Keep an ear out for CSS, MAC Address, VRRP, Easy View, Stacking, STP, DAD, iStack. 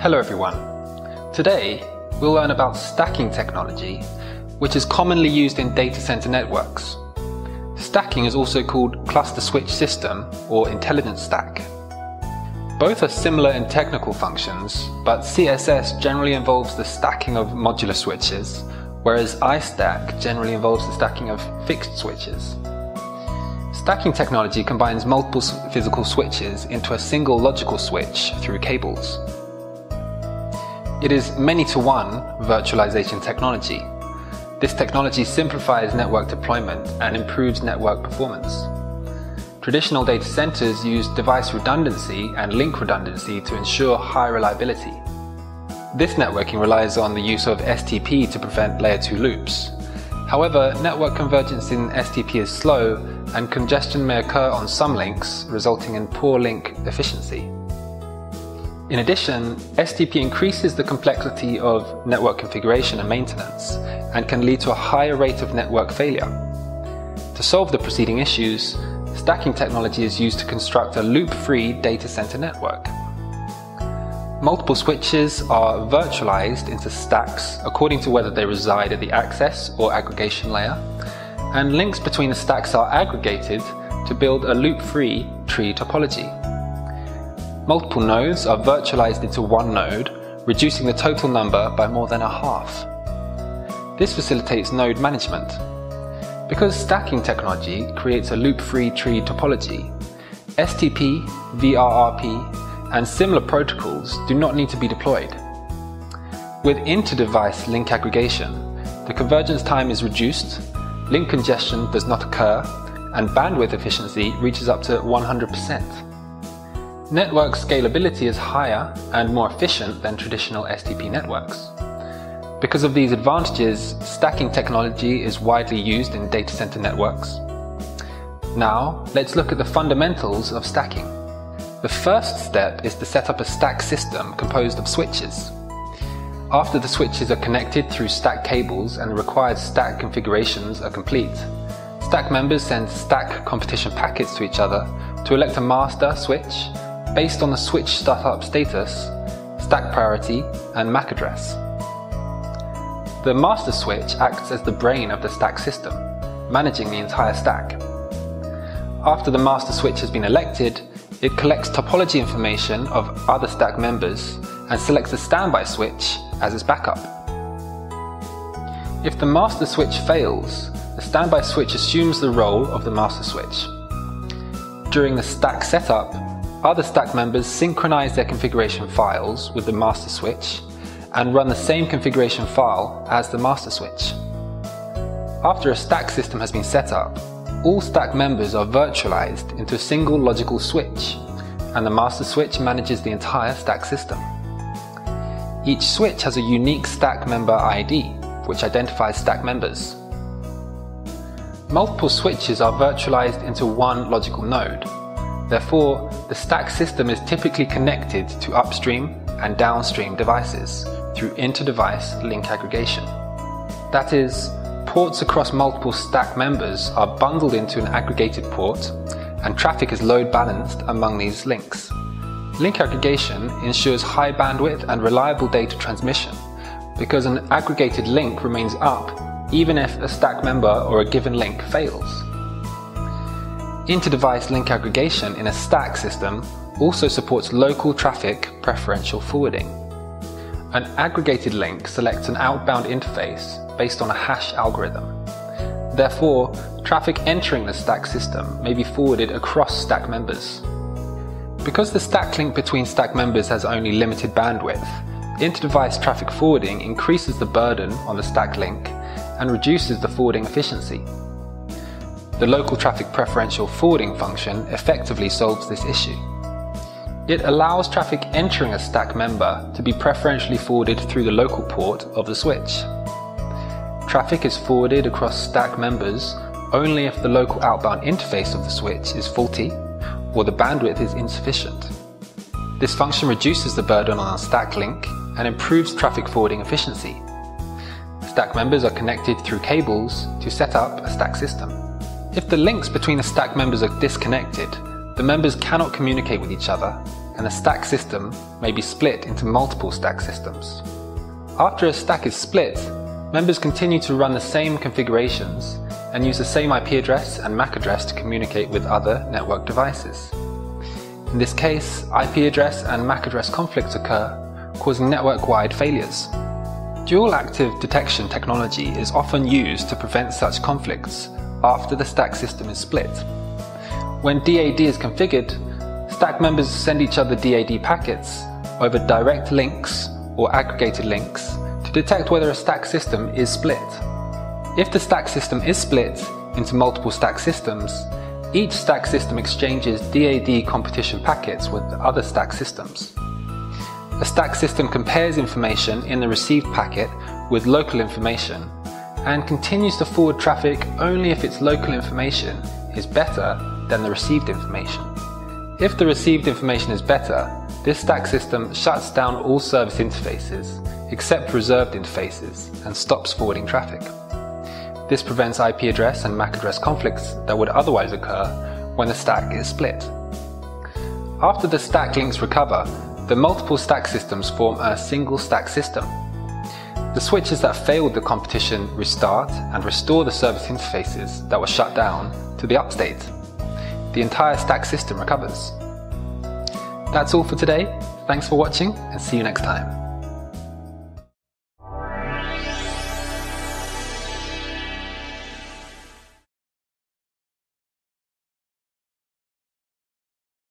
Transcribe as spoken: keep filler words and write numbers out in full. Hello everyone. Today we'll learn about stacking technology, which is commonly used in data center networks. Stacking is also called cluster switch system or intelligent stack. Both are similar in technical functions, but C S S generally involves the stacking of modular switches, whereas iStack generally involves the stacking of fixed switches. Stacking technology combines multiple physical switches into a single logical switch through cables. It is many-to-one virtualization technology. This technology simplifies network deployment and improves network performance. Traditional data centers use device redundancy and link redundancy to ensure high reliability. This networking relies on the use of S T P to prevent layer two loops. However, network convergence in S T P is slow and congestion may occur on some links, resulting in poor link efficiency. In addition, S T P increases the complexity of network configuration and maintenance, and can lead to a higher rate of network failure. To solve the preceding issues, stacking technology is used to construct a loop-free data center network. Multiple switches are virtualized into stacks according to whether they reside at the access or aggregation layer, and links between the stacks are aggregated to build a loop-free tree topology. Multiple nodes are virtualized into one node, reducing the total number by more than a half. This facilitates node management. Because stacking technology creates a loop-free tree topology, S T P, V R R P, and similar protocols do not need to be deployed. With inter-device link aggregation, the convergence time is reduced, link congestion does not occur, and bandwidth efficiency reaches up to one hundred percent. Network scalability is higher and more efficient than traditional S T P networks. Because of these advantages, stacking technology is widely used in data center networks. Now, let's look at the fundamentals of stacking. The first step is to set up a stack system composed of switches. After the switches are connected through stack cables and the required stack configurations are complete, stack members send stack competition packets to each other to elect a master switch based on the switch startup status, stack priority, and M A C address. The master switch acts as the brain of the stack system, managing the entire stack. After the master switch has been elected, it collects topology information of other stack members and selects a standby switch as its backup. If the master switch fails, the standby switch assumes the role of the master switch. During the stack setup, other stack members synchronize their configuration files with the master switch and run the same configuration file as the master switch. After a stack system has been set up, all stack members are virtualized into a single logical switch, and the master switch manages the entire stack system. Each switch has a unique stack member I D, which identifies stack members. Multiple switches are virtualized into one logical node. Therefore, the stack system is typically connected to upstream and downstream devices through inter-device link aggregation. That is, ports across multiple stack members are bundled into an aggregated port, and traffic is load balanced among these links. Link aggregation ensures high bandwidth and reliable data transmission, because an aggregated link remains up even if a stack member or a given link fails. Inter-device link aggregation in a stack system also supports local traffic preferential forwarding. An aggregated link selects an outbound interface based on a hash algorithm. Therefore, traffic entering the stack system may be forwarded across stack members. Because the stack link between stack members has only limited bandwidth, inter-device traffic forwarding increases the burden on the stack link and reduces the forwarding efficiency. The local traffic preferential forwarding function effectively solves this issue. It allows traffic entering a stack member to be preferentially forwarded through the local port of the switch. Traffic is forwarded across stack members only if the local outbound interface of the switch is faulty or the bandwidth is insufficient. This function reduces the burden on a stack link and improves traffic forwarding efficiency. Stack members are connected through cables to set up a stack system. If the links between the stack members are disconnected, the members cannot communicate with each other and a stack system may be split into multiple stack systems. After a stack is split, members continue to run the same configurations and use the same I P address and M A C address to communicate with other network devices. In this case, I P address and M A C address conflicts occur, causing network-wide failures. Dual active detection technology is often used to prevent such conflicts after the stack system is split. When D A D is configured, stack members send each other D A D packets over direct links or aggregated links to detect whether a stack system is split. If the stack system is split into multiple stack systems, each stack system exchanges D A D competition packets with other stack systems. A stack system compares information in the received packet with local information and continues to forward traffic only if its local information is better than the received information. If the received information is better, this stack system shuts down all service interfaces except reserved interfaces and stops forwarding traffic. This prevents I P address and M A C address conflicts that would otherwise occur when the stack is split. After the stack links recover, the multiple stack systems form a single stack system. The switches that failed the competition restart and restore the service interfaces that were shut down to the upstate. The entire stack system recovers. That's all for today. Thanks for watching and see you next time.